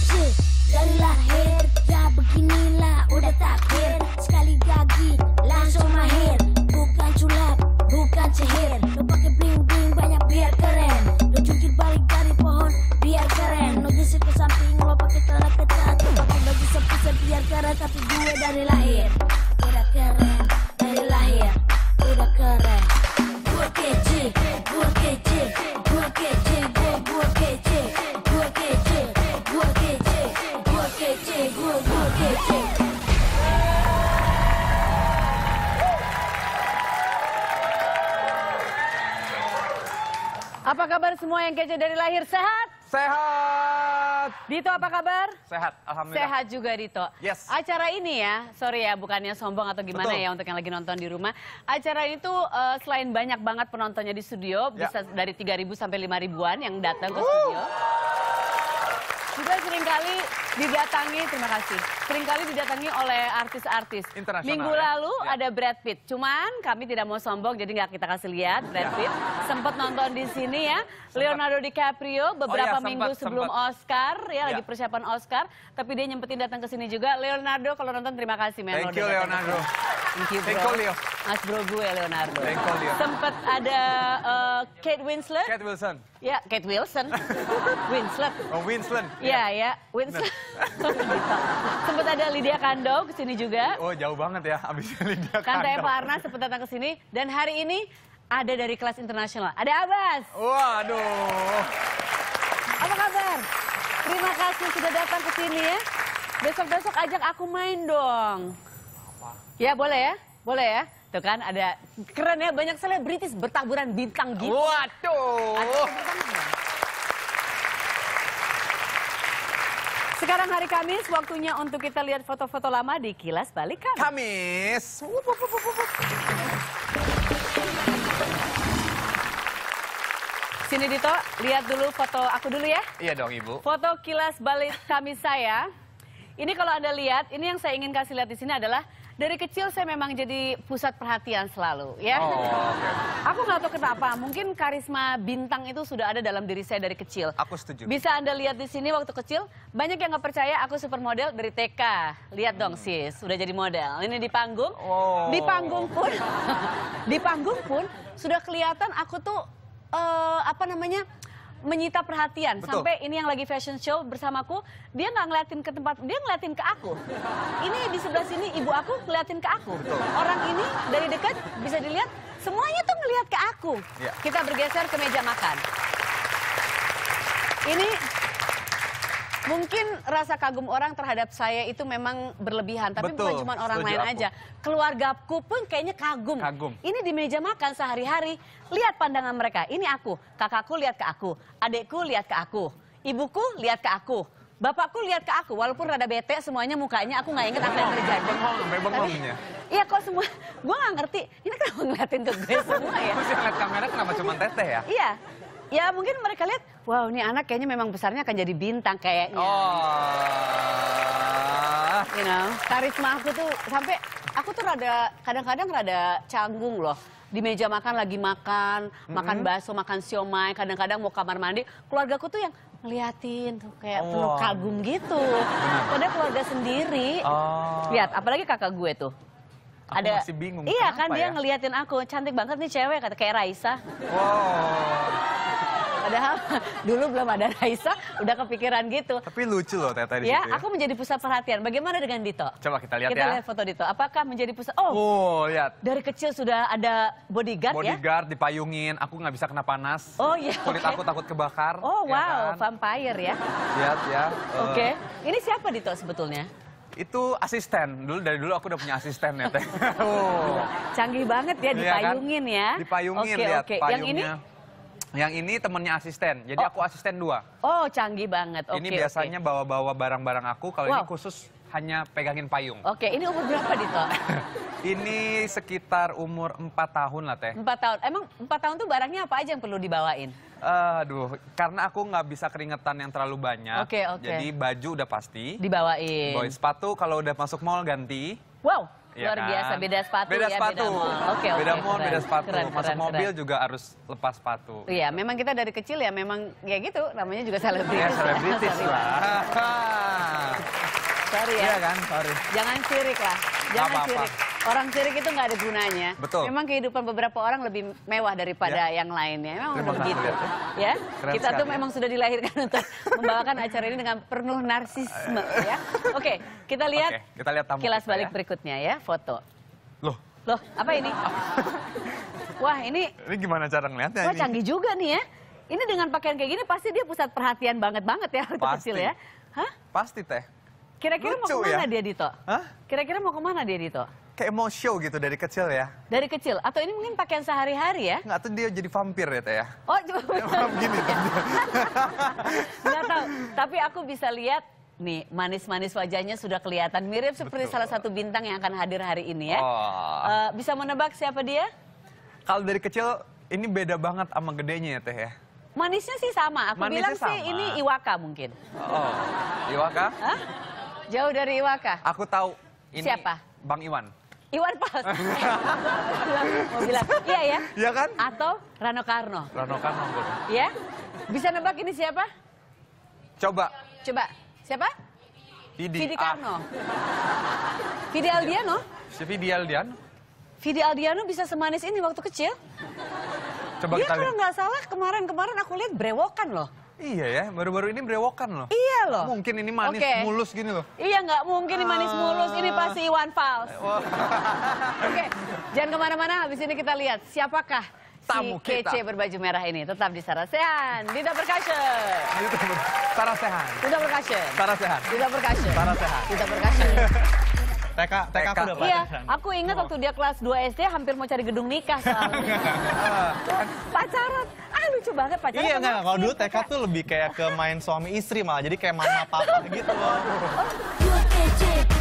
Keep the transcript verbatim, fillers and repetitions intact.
kecil dari lahir, dah beginilah udah takdir. Sekali gagi langsung mahir, bukan culap, bukan cehir. Lo pakai bling bling banyak biar keren, lo jungkir balik dari pohon biar keren. Lo geser ke samping, lo pakai celana ketat, lo pakai baju sempit biar keren. Tapi gue dari lahir udah keren, dari lahir udah keren. Gue kecil, gue kecil, gue kecil, gue gue kecil. Apa kabar semua yang kece dari lahir, sehat? Sehat. Ditto apa kabar? Sehat, alhamdulillah. Sehat juga Ditto. Yes. Acara ini ya, sorry ya bukannya sombong atau gimana. Betul. Ya untuk yang lagi nonton di rumah. Acara ini tuh uh, selain banyak banget penontonnya di studio, ya. Bisa dari tiga ribu sampai lima ribuan yang datang ke uh. studio. Juga seringkali didatangi, terima kasih, seringkali didatangi oleh artis-artis. Minggu lalu ya, ada Brad Pitt, cuman kami tidak mau sombong jadi nggak kita kasih lihat Brad ya. Pitt. Sempat nonton di sini ya, sempet. Leonardo DiCaprio beberapa oh, ya, minggu sempet, sebelum sempet. Oscar, ya, ya lagi persiapan Oscar, tapi dia nyempetin datang ke sini juga. Leonardo kalau nonton terima kasih. Thank you Leonardo. Thank you bro. Thank you, Leo. Mas bro gue Leonardo. Thank you, Leo. Sempet ada uh, Kate Winslet. Kate Wilson. Ya, Kate Wilson. Winslet. Oh, Winslet. Iya, ya, Winslet. Sempet ada Lydia Kandou ke sini juga. Oh, jauh banget ya abisnya Lydia Kandou. Tante Parna sempet datang ke sini dan hari ini ada dari kelas internasional. Ada Abbas. Waduh. Apa kabar? Terima kasih sudah datang ke sini ya. Besok-besok ajak aku main dong. Ya boleh ya, boleh ya. Tuh kan ada, keren ya, banyak selebritis bertaburan bintang gitu. Waduh. Sekarang hari Kamis, waktunya untuk kita lihat foto-foto lama di Kilas Balik Kamis. Kamis. Wup, wup, wup, wup. Sini Ditto, lihat dulu foto aku dulu ya. Iya dong Ibu. Foto Kilas Balik Kamis saya. Ini kalau Anda lihat, ini yang saya ingin kasih lihat di sini adalah dari kecil saya memang jadi pusat perhatian selalu, ya. Oh, okay. Aku nggak tahu kenapa, mungkin karisma bintang itu sudah ada dalam diri saya dari kecil. Aku setuju. Bisa Anda lihat di sini waktu kecil, banyak yang nggak percaya aku supermodel dari T K. Lihat hmm. dong sis, udah jadi model. Ini di panggung, oh. di panggung pun, di panggung pun sudah kelihatan aku tuh uh, apa namanya? menyita perhatian. Betul. Sampai ini yang lagi fashion show bersamaku, dia nggak ngeliatin ke tempat, dia ngeliatin ke aku. Ini di sebelah sini ibu aku ngeliatin ke aku. Betul. Orang ini dari dekat bisa dilihat semuanya tuh ngeliat ke aku. Ya. Kita bergeser ke meja makan. Ini mungkin rasa kagum orang terhadap saya itu memang berlebihan, tapi Betul. bukan cuma orang lain aja. Keluargaku pun kayaknya kagum. kagum. Ini di meja makan sehari-hari, lihat pandangan mereka. Ini aku, kakakku lihat ke aku, adekku lihat ke aku, ibuku lihat ke aku, bapakku lihat ke aku. Walaupun rada bete semuanya mukanya, aku nggak inget apa yang terjadi. Bengong, Iya kok semua, gue nggak ngerti. Ini kenapa ngeliatin ke gue semua ya? Terus yang lihat kamera kenapa cuma teteh ya? Iya. Ya mungkin mereka lihat, wow ini anak kayaknya memang besarnya akan jadi bintang kayaknya. Oh. You know, karisma aku tuh sampai aku tuh rada kadang-kadang rada canggung loh. Di meja makan lagi makan, mm-hmm. makan bakso, makan siomay, kadang-kadang mau kamar mandi. Keluargaku tuh yang ngeliatin tuh kayak oh. penuh kagum gitu. Padahal keluarga sendiri. Oh. Lihat, apalagi kakak gue tuh. Aku ada masih bingung. Iya kan dia ya? ngeliatin aku, cantik banget nih cewek kata kayak Raisa. Wow. Padahal dulu belum ada Raisa, udah kepikiran gitu. Tapi lucu loh Tete di ya, situ ya. Aku menjadi pusat perhatian. Bagaimana dengan Ditto? Coba kita lihat kita ya. Kita lihat foto Ditto. Apakah menjadi pusat? Oh, oh lihat. Dari kecil sudah ada bodyguard, bodyguard ya? Bodyguard, dipayungin. Aku nggak bisa kena panas. Oh iya. Kulit okay. aku takut kebakar. Oh ya wow, kan? Vampire ya. Lihat ya. Uh... Oke. Okay. Ini siapa Ditto sebetulnya? Itu asisten, dulu dari dulu aku udah punya asisten ya Tete. Oh. Canggih banget ya, dipayungin ya. Kan? Dipayungin okay, lihat okay. payungnya. Yang ini? Yang ini temennya asisten, jadi oh. aku asisten dua. Oh, canggih banget. Ini okay, biasanya bawa-bawa okay. barang-barang aku, kalau wow. ini khusus hanya pegangin payung. Oke, okay. ini umur berapa Ditto? Ini sekitar umur empat tahun lah Teh. empat tahun, emang empat tahun tuh barangnya apa aja yang perlu dibawain? Aduh, karena aku nggak bisa keringetan yang terlalu banyak. Oke, okay, oke. Okay. Jadi baju udah pasti. Dibawain. Bawain sepatu, kalau udah masuk mall ganti. Wow. Luar ya kan? biasa, beda sepatu beda ya, sepatu. beda mall, oke, okay, okay, beda, mall, beda sepatu, keren, masuk keren, mobil keren. juga harus lepas sepatu. Iya, memang kita dari kecil ya memang ya gitu, namanya juga selebritis. Ya, selebritis lah. sorry ya. Iya kan, sorry. Jangan sirik lah. Jangan apa-apa. sirik. Orang sirik itu nggak ada gunanya. Betul. Memang kehidupan beberapa orang lebih mewah daripada ya. yang lainnya. Memang begitu. Ya. Keren Kita tuh ya. memang sudah dilahirkan untuk membawakan acara ini dengan penuh narsisme. ya. Oke, kita lihat, Oke, kita lihat tamu kilas kita, balik ya. berikutnya ya, foto. Loh? Loh, apa ini? Wah, ini... Ini gimana cara ngeliatnya? Wah, ini? canggih juga nih ya. Ini dengan pakaian kayak gini pasti dia pusat perhatian banget-banget ya waktu kecil ya. Hah? Pasti teh. Kira-kira mau kemana ya? dia Ditto? Hah? Kira-kira mau kemana dia Ditto? Kayak mau show gitu dari kecil ya. Dari kecil? Atau ini mungkin pakaian sehari-hari ya? Nggak, tuh dia jadi vampir ya teh ya. Oh, coba begini. Nggak tahu. Tapi aku bisa lihat nih manis-manis wajahnya sudah kelihatan mirip seperti Betul. salah satu bintang yang akan hadir hari ini ya. Oh. Uh, bisa menebak siapa dia? Kalau dari kecil ini beda banget sama gedenya ya teh ya. Manisnya sih sama, aku Manisnya bilang sama. sih ini Iwa K mungkin. Oh, Iwa K? Hah? Jauh dari Iwa K? Aku tahu ini Siapa? Bang Iwan. Iwan Fals. Mau bilang, iya ya? Iya kan? Atau Rano Karno. Rano Karno. Iya? Bisa nebak ini siapa? Coba. Coba. Siapa? Vidi. Vidi Karno. Vidi Aldiano? Si Vidi Aldiano. Vidi Aldiano bisa semanis ini waktu kecil? Coba dia kalau nggak salah kemarin-kemarin aku lihat brewokan loh. Iya ya, baru-baru ini brewokan loh. Iya loh. Mungkin ini manis okay. mulus gini loh. Iya nggak mungkin ini manis mulus, ini pasti Iwan Fals. Oke, okay. jangan kemana-mana, habis ini kita lihat siapakah Tamu si kita. kece berbaju merah ini. Tetap di Sarah Sechan, Ditto Percussion. Sarah Sechan. Ditto Percussion. Sarah Sechan. Ditto Percussion. Sarah Sechan. Ditto Percussion. T K, T K aku udah Iya, aku ingat waktu dia kelas dua S D hampir mau cari gedung nikah soalnya. Pacaran, ah lucu banget pacaran. Iya enggak, kalau dulu T K tuh lebih kayak ke main suami istri malah, jadi kayak mama papa gitu loh.